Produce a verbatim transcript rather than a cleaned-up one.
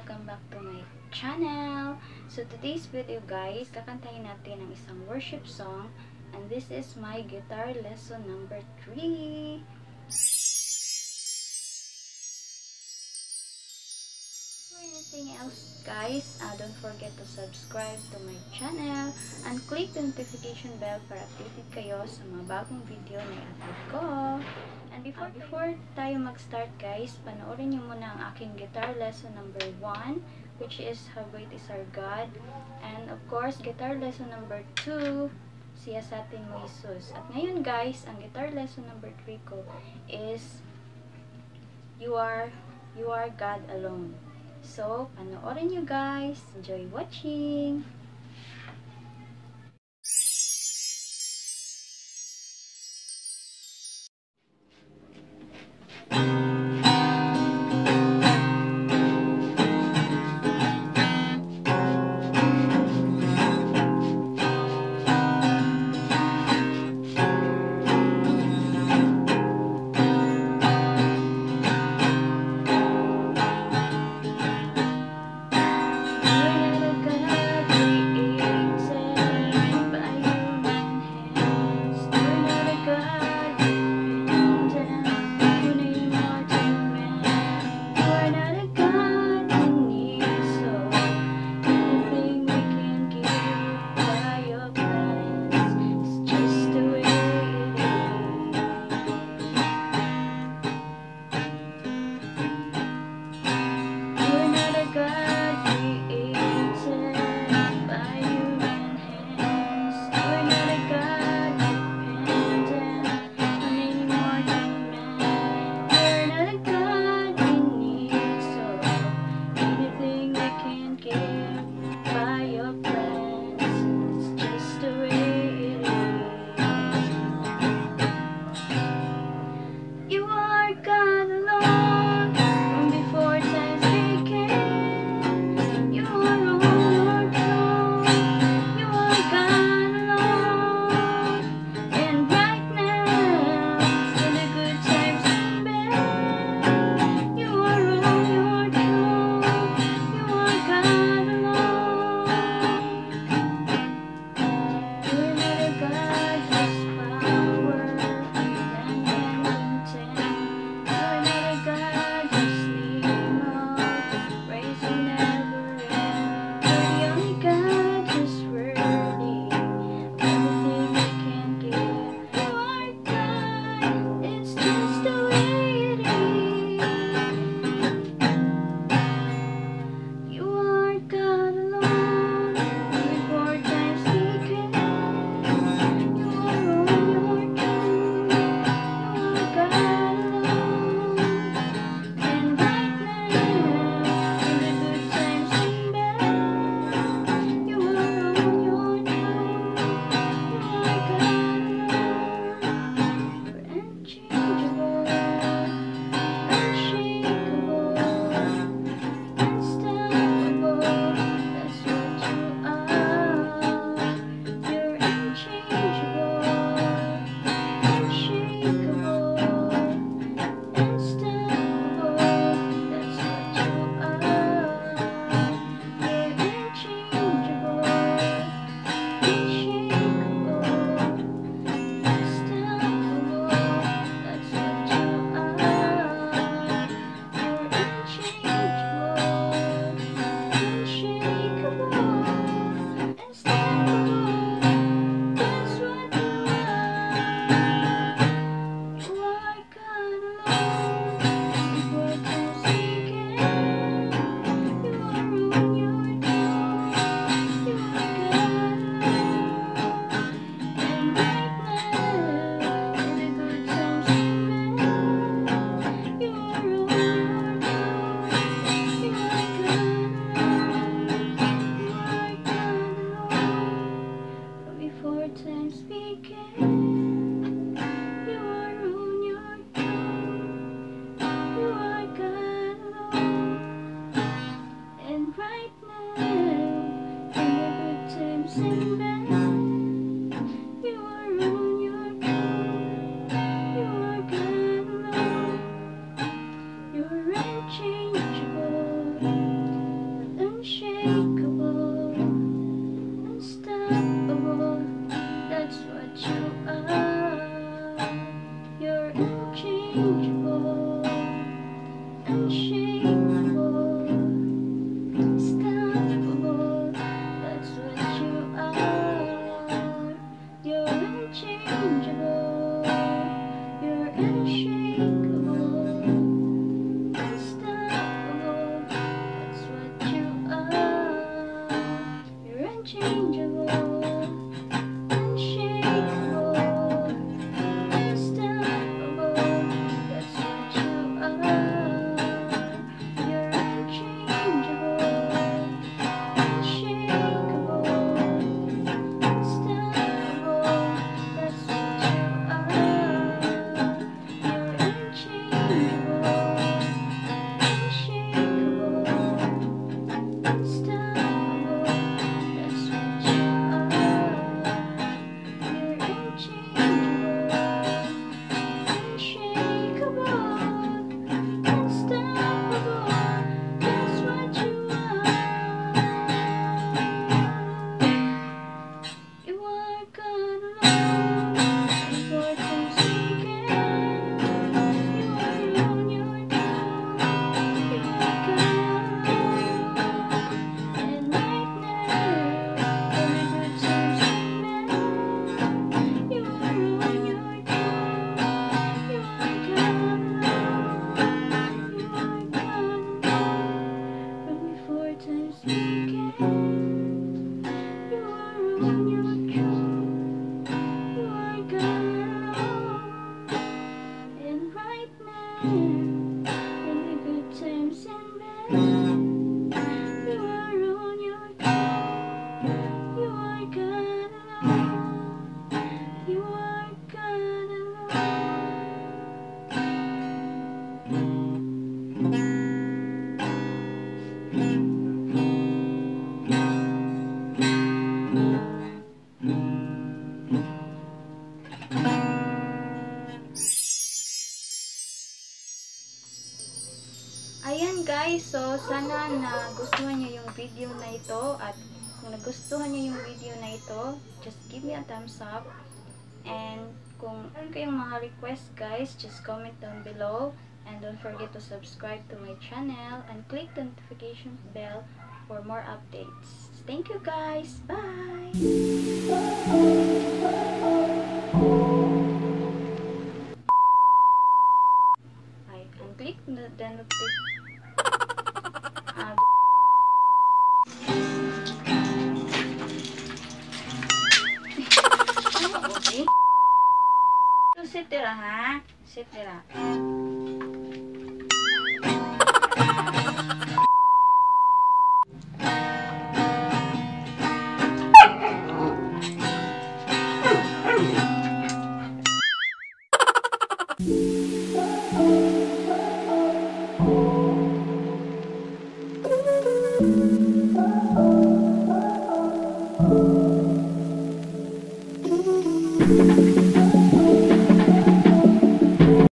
Welcome back to my channel. So today's video guys, kakantahin natin ang isang worship song, and this is my guitar lesson number three. Before anything else guys, uh, don't forget to subscribe to my channel and click the notification bell para updated kayo sa mga bagong video na i-upload ko. And before, uh, before tayo mag-start guys, panoorin niyo muna ang aking guitar lesson number one, which is How Great Is Our God. And of course, guitar lesson number two, Siya Sa Atin Mo Jesus. At ngayon guys, ang guitar lesson number three ko is You Are, You Are God Alone. So, panoorin niyo guys. Enjoy watching! Thank you. Beautiful and shameful, unstoppable, that's what you are. You're unchangeable, you're unshakable, unstoppable, that's what you are. You're unchangeable. Ayan guys, so sana nagustuhan nyo yung video na ito, at kung nagustuhan nyo yung video na ito, just give me a thumbs up, and kung ano kayong mga request guys, just comment down below, and don't forget to subscribe to my channel and click the notification bell for more updates. Thank you guys, bye! Click the then the okay. You sit there, huh? Sit there. Thank you.